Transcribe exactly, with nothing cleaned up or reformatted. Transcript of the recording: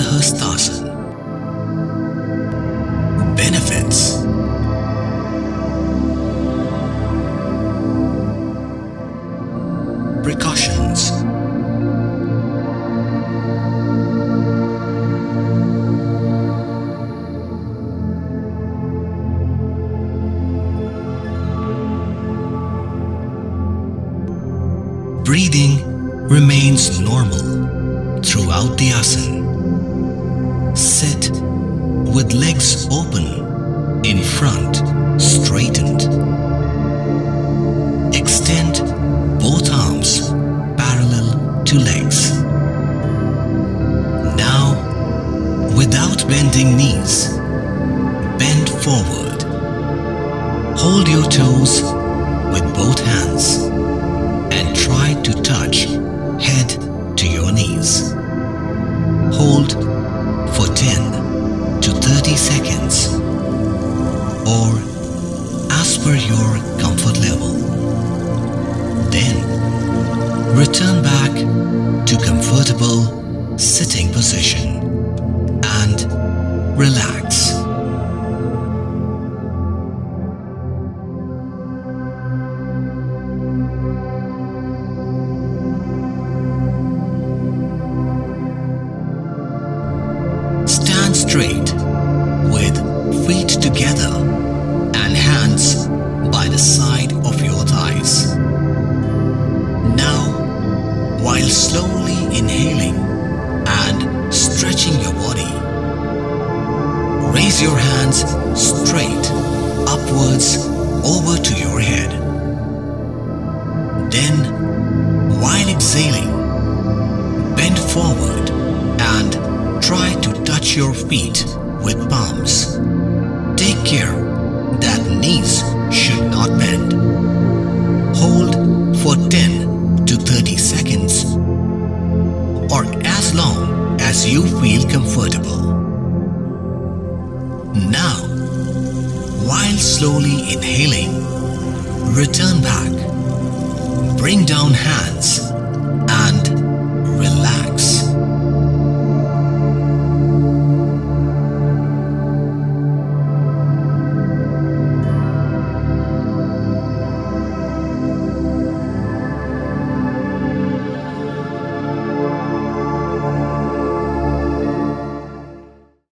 Hristasana. Benefits. Precautions. Breathing remains normal throughout the asana. Sit with legs open, in front, straightened. Extend both arms parallel to legs. Now, without bending knees, bend forward. Hold your toes with both hands. Try to touch head to your knees. Hold for ten to thirty seconds or as per your comfort level. Then return back to comfortable sitting position and relax. Straight with feet together and hands by the side of your thighs. Now, while slowly inhaling and stretching your body, raise your hands straight upwards over to your head. Then, while exhaling, bend forward and try to touch your feet with palms. Take care that knees should not bend. Hold for ten to thirty seconds or as long as you feel comfortable. Now, while slowly inhaling, return back. Bring down hands and